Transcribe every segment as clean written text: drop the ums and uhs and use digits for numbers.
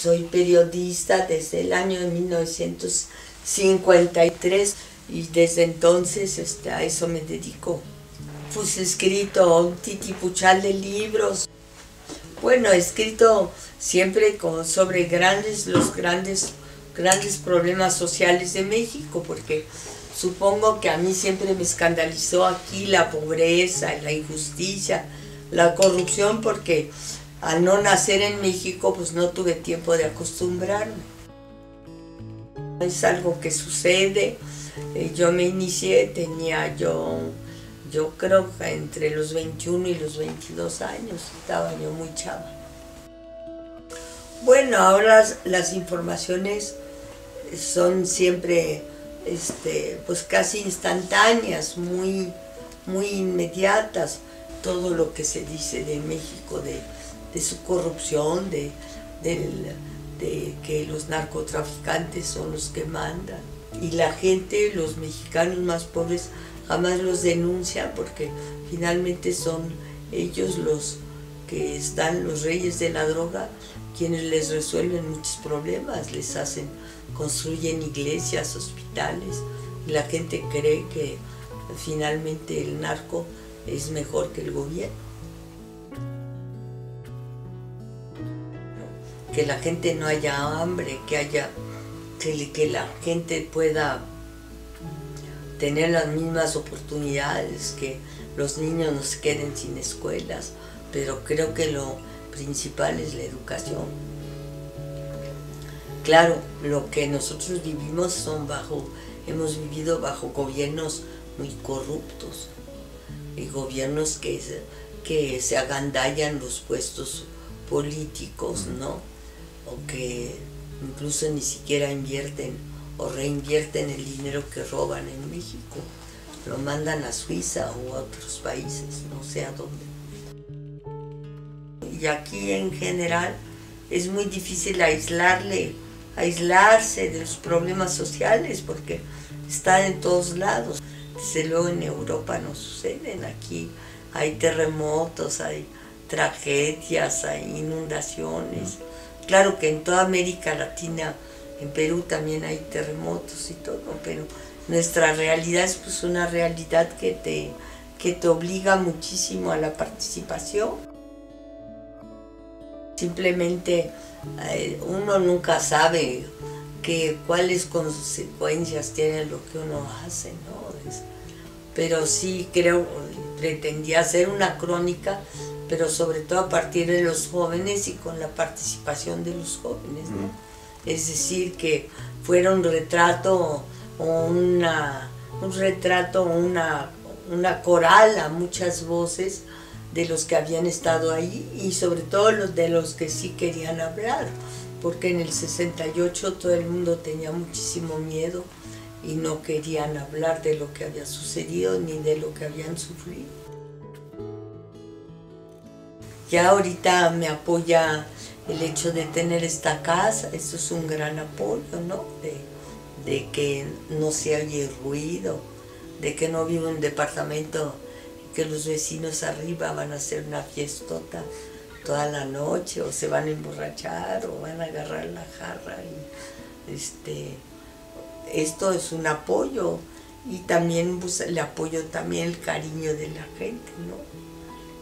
Soy periodista desde el año de 1953 y desde entonces a eso me dedico. Puse escrito un titipuchal de libros. Bueno, he escrito siempre sobre los grandes problemas sociales de México, porque supongo que a mí siempre me escandalizó aquí la pobreza, la injusticia, la corrupción, porque al no nacer en México, pues no tuve tiempo de acostumbrarme. Es algo que sucede. Yo me inicié, tenía yo creo que entre los 21 y los 22 años, estaba yo muy chava. Bueno, ahora las informaciones son siempre pues casi instantáneas, muy inmediatas. Todo lo que se dice de México, de su corrupción, de que los narcotraficantes son los que mandan. Y la gente, los mexicanos más pobres, jamás los denuncian, porque finalmente son ellos los que están, los reyes de la droga, quienes les resuelven muchos problemas, les hacen, construyen iglesias, hospitales, y la gente cree que finalmente el narco es mejor que el gobierno. Que la gente no haya hambre, que la gente pueda tener las mismas oportunidades, que los niños no se queden sin escuelas, pero creo que lo principal es la educación. Claro, lo que nosotros vivimos hemos vivido bajo gobiernos muy corruptos, y gobiernos que se agandallan los puestos políticos, ¿no? O que incluso ni siquiera invierten o reinvierten el dinero que roban en México. Lo mandan a Suiza o a otros países, no sé a dónde. Y aquí en general es muy difícil aislarse de los problemas sociales, porque están en todos lados. Desde luego en Europa no suceden, aquí hay terremotos, hay tragedias, hay inundaciones. Claro que en toda América Latina, en Perú también hay terremotos y todo, pero nuestra realidad es pues una realidad que te obliga muchísimo a la participación. Simplemente uno nunca sabe cuáles consecuencias tiene lo que uno hace, ¿no? Pero sí creo, pretendía hacer una crónica, pero sobre todo a partir de los jóvenes y con la participación de los jóvenes, ¿no? Es decir, que fuera un retrato o una coral a muchas voces de los que habían estado ahí y sobre todo de los que sí querían hablar, porque en el 68 todo el mundo tenía muchísimo miedo y no querían hablar de lo que había sucedido ni de lo que habían sufrido. Ya ahorita me apoya el hecho de tener esta casa, eso es un gran apoyo, ¿no? De que no se oye ruido, de que no vivo en un departamento, que los vecinos arriba van a hacer una fiestota toda la noche, o se van a emborrachar, o van a agarrar la jarra. Y, esto es un apoyo, y también pues, le apoyo también el cariño de la gente, ¿no?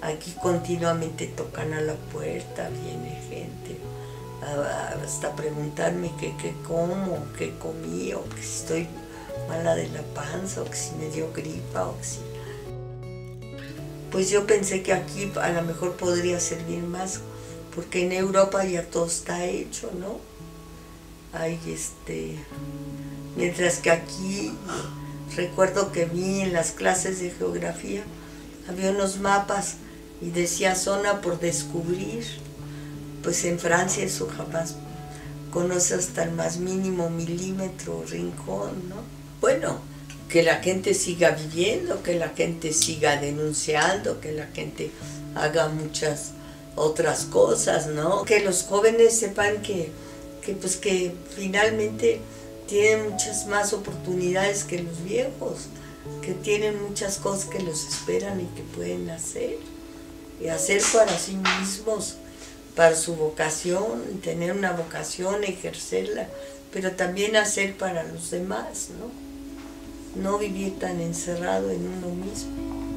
Aquí continuamente tocan a la puerta, viene gente, hasta preguntarme qué como, qué comí, o que si estoy mala de la panza, o que si me dio gripa, o que si... Pues yo pensé que aquí a lo mejor podría servir más, porque en Europa ya todo está hecho, ¿no? Hay mientras que aquí, recuerdo que vi en las clases de geografía, había unos mapas y decía zona por descubrir. Pues en Francia eso jamás conoce hasta el más mínimo milímetro, rincón, ¿no? Bueno, que la gente siga viviendo, que la gente siga denunciando, que la gente haga muchas otras cosas, ¿no? Que los jóvenes sepan que finalmente tienen muchas más oportunidades que los viejos, que tienen muchas cosas que los esperan y que pueden hacer, y hacer para sí mismos, para su vocación, tener una vocación, ejercerla, pero también hacer para los demás, ¿no? No vivir tan encerrado en uno mismo.